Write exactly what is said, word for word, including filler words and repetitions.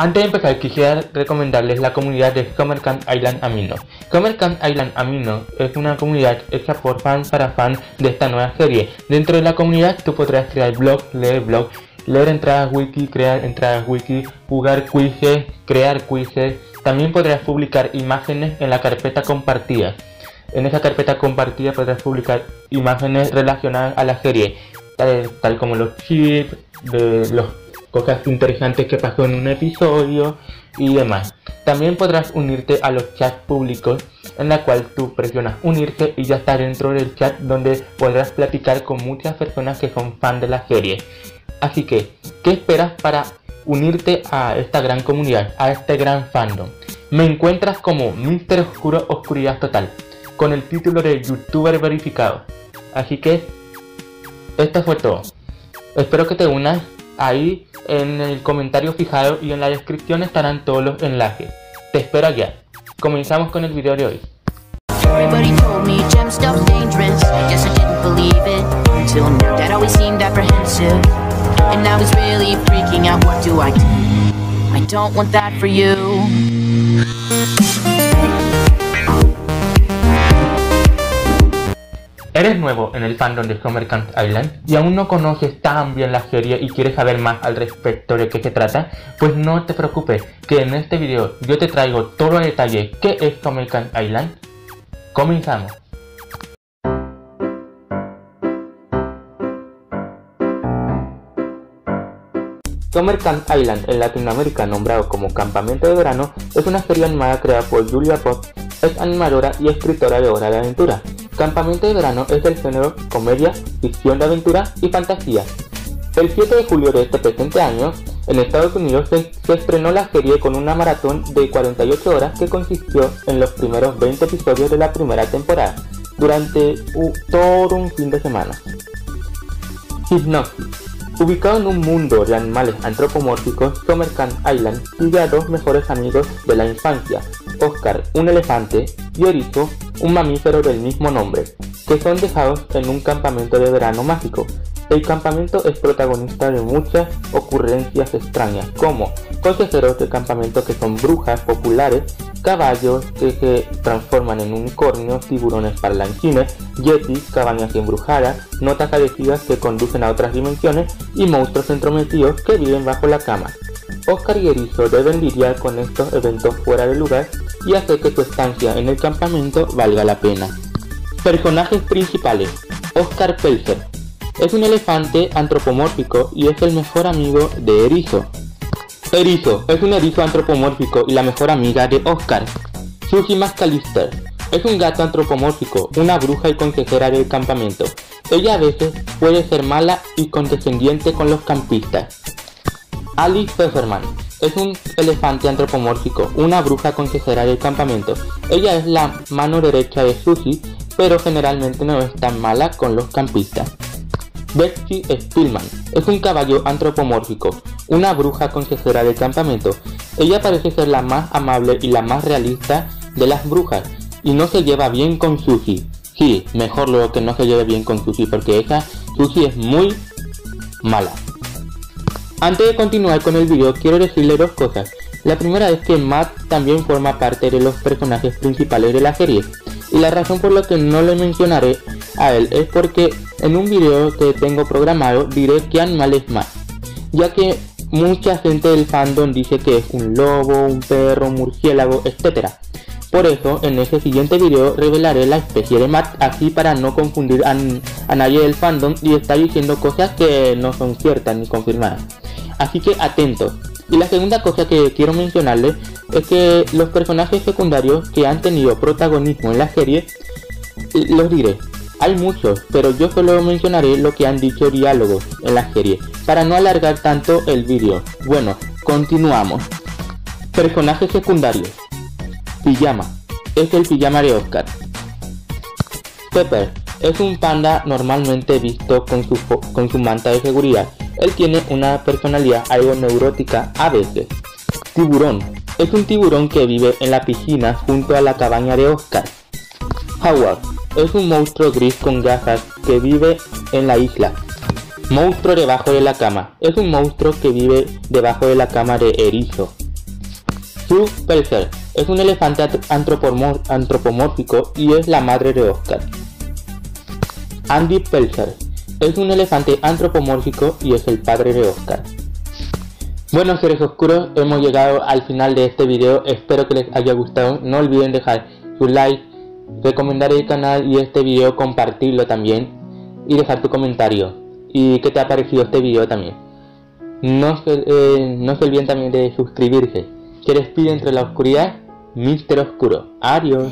Antes de empezar, quisiera recomendarles la comunidad de Summer Camp Island Amino. Summer Camp Island Amino es una comunidad hecha por fans para fans de esta nueva serie. Dentro de la comunidad tú podrás crear blogs, leer blogs, leer entradas wiki, crear entradas wiki, jugar quizzes, crear quizzes. También podrás publicar imágenes en la carpeta compartida. En esa carpeta compartida podrás publicar imágenes relacionadas a la serie, tal, tal como los chips, de los cosas interesantes que pasó en un episodio y demás. También podrás unirte a los chats públicos, en la cual tú presionas unirte y ya estás dentro del chat, donde podrás platicar con muchas personas que son fan de la serie. Así que, ¿qué esperas para unirte a esta gran comunidad, a este gran fandom? Me encuentras como Mister Oscuro Oscuridad Total, con el título de YouTuber verificado. Así que, esto fue todo. Espero que te unas. Ahí en el comentario fijado y en la descripción estarán todos los enlaces. Te espero allá. Comenzamos con el video de hoy. ¿Eres nuevo en el fandom de Summer Camp Island y aún no conoces tan bien la serie y quieres saber más al respecto de qué se trata? Pues no te preocupes, que en este video yo te traigo todo el detalle qué es Summer Camp Island. Comenzamos. Summer Camp Island, en Latinoamérica nombrado como Campamento de Verano, es una serie animada creada por Julia Pope, es animadora y escritora de obras de aventura. Campamento de Verano es del género comedia, ficción de aventura y fantasía. El siete de julio de este presente año, en Estados Unidos se, se estrenó la serie con una maratón de cuarenta y ocho horas que consistió en los primeros veinte episodios de la primera temporada, durante uh, todo un fin de semana. Hipnosis. Ubicado en un mundo de animales antropomórficos, Summer Camp Island sigue a dos mejores amigos de la infancia, Oscar, un elefante, y Erizo, un mamífero del mismo nombre, que son dejados en un campamento de verano mágico. El campamento es protagonista de muchas ocurrencias extrañas, como consejeros de campamento que son brujas populares, caballos que se transforman en unicornios, tiburones parlanchines, yetis, cabañas embrujadas, notas adhesivas que conducen a otras dimensiones y monstruos entrometidos que viven bajo la cama. Oscar y Erizo deben lidiar con estos eventos fuera de lugar y hacer que su estancia en el campamento valga la pena. Personajes principales. Oscar Pelzer es un elefante antropomórfico y es el mejor amigo de Erizo. Erizo es un erizo antropomórfico y la mejor amiga de Oscar. Susie McAllister es un gato antropomórfico, una bruja y consejera del campamento. Ella a veces puede ser mala y condescendiente con los campistas. Alice Pfefferman es un elefante antropomórfico, una bruja consejera del campamento. Ella es la mano derecha de Susie, pero generalmente no es tan mala con los campistas. Betsy Spielman es un caballo antropomórfico, una bruja consejera del campamento. Ella parece ser la más amable y la más realista de las brujas, y no se lleva bien con Susie. Sí, mejor luego que no se lleve bien con Susie, porque esa Susie es muy mala. Antes de continuar con el video, quiero decirle dos cosas. La primera es que Matt también forma parte de los personajes principales de la serie, y la razón por la que no le mencionaré a él es porque en un video que tengo programado diré qué animal es Matt, ya que mucha gente del fandom dice que es un lobo, un perro, un murciélago, etcétera. Por eso en ese siguiente video revelaré la especie de Matt, así para no confundir a, a nadie del fandom y estar diciendo cosas que no son ciertas ni confirmadas. Así que atentos. Y la segunda cosa que quiero mencionarles es que los personajes secundarios que han tenido protagonismo en la serie, los diré. Hay muchos, pero yo solo mencionaré lo que han dicho diálogos en la serie, para no alargar tanto el vídeo. Bueno, continuamos. Personajes secundarios. Pijama. Es el pijama de Oscar. Pepper. Es un panda normalmente visto con su, con su manta de seguridad. Él tiene una personalidad algo neurótica a veces. Tiburón. Es un tiburón que vive en la piscina junto a la cabaña de Oscar. Howard. Es un monstruo gris con gafas que vive en la isla. Monstruo debajo de la cama. Es un monstruo que vive debajo de la cama de Erizo. Sue Pelzer es un elefante antropomórfico y es la madre de Oscar. Andy Pelzer es un elefante antropomórfico y es el padre de Oscar. Bueno, seres oscuros, hemos llegado al final de este video. Espero que les haya gustado. No olviden dejar su like, recomendar el canal y este video, compartirlo también y dejar tu comentario y qué te ha parecido este video también. No se, eh, no se olviden también de suscribirse. Que les pide entre la oscuridad, Mister Oscuro. Adiós.